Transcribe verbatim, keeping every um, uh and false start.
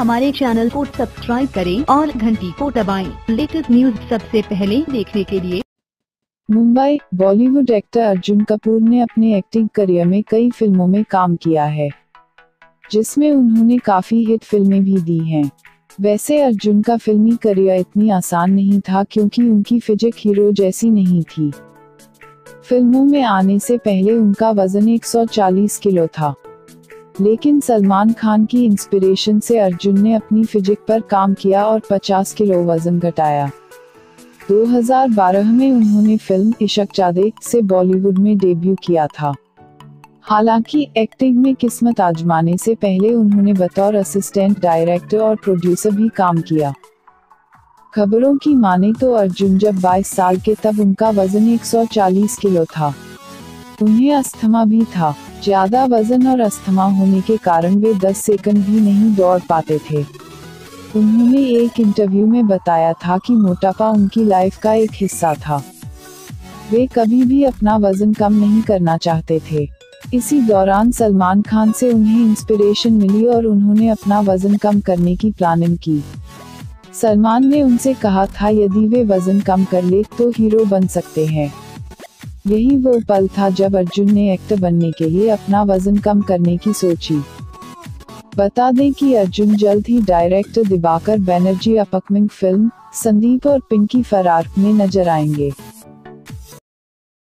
हमारे चैनल को सब्सक्राइब करें और घंटी को दबाएं। लेटेस्ट न्यूज सबसे पहले देखने के लिए। मुंबई बॉलीवुड एक्टर अर्जुन कपूर ने अपने एक्टिंग करियर में कई फिल्मों में काम किया है, जिसमें उन्होंने काफी हिट फिल्में भी दी हैं। वैसे अर्जुन का फिल्मी करियर इतनी आसान नहीं था, क्योंकि उनकी फिजिक हीरो जैसी नहीं थी। फिल्मों में आने से पहले उनका वजन एक सौ चालीस किलो था, लेकिन सलमान खान की इंस्पिरेशन से अर्जुन ने अपनी फिजिक पर काम किया और पचास किलो वजन घटाया। दो हज़ार बारह में उन्होंने फिल्म इश्कजादे से बॉलीवुड में डेब्यू किया था। हालांकि एक्टिंग में किस्मत आजमाने से पहले उन्होंने बतौर असिस्टेंट डायरेक्टर और प्रोड्यूसर भी काम किया। खबरों की माने तो अर्जुन जब बाईस साल के तब उनका वजन एक सौ चालीस किलो था। उन्हें अस्थमा भी था। ज्यादा वजन और अस्थमा होने के कारण वे दस सेकंड भी नहीं दौड़ पाते थे। उन्होंने एक इंटरव्यू में बताया था कि मोटापा उनकी लाइफ का एक हिस्सा था। वे कभी भी अपना वजन कम नहीं करना चाहते थे। इसी दौरान सलमान खान से उन्हें इंस्पिरेशन मिली और उन्होंने अपना वजन कम करने की प्लानिंग की। सलमान ने उनसे कहा था यदि वे वजन कम कर ले तो हीरो बन सकते हैं। यही वो पल था जब अर्जुन ने एक्टर बनने के लिए अपना वजन कम करने की सोची। बता दें कि अर्जुन जल्द ही director Dibakar Banerjee upcoming film Sandeep और पिंकी फरार में नजर आएंगे।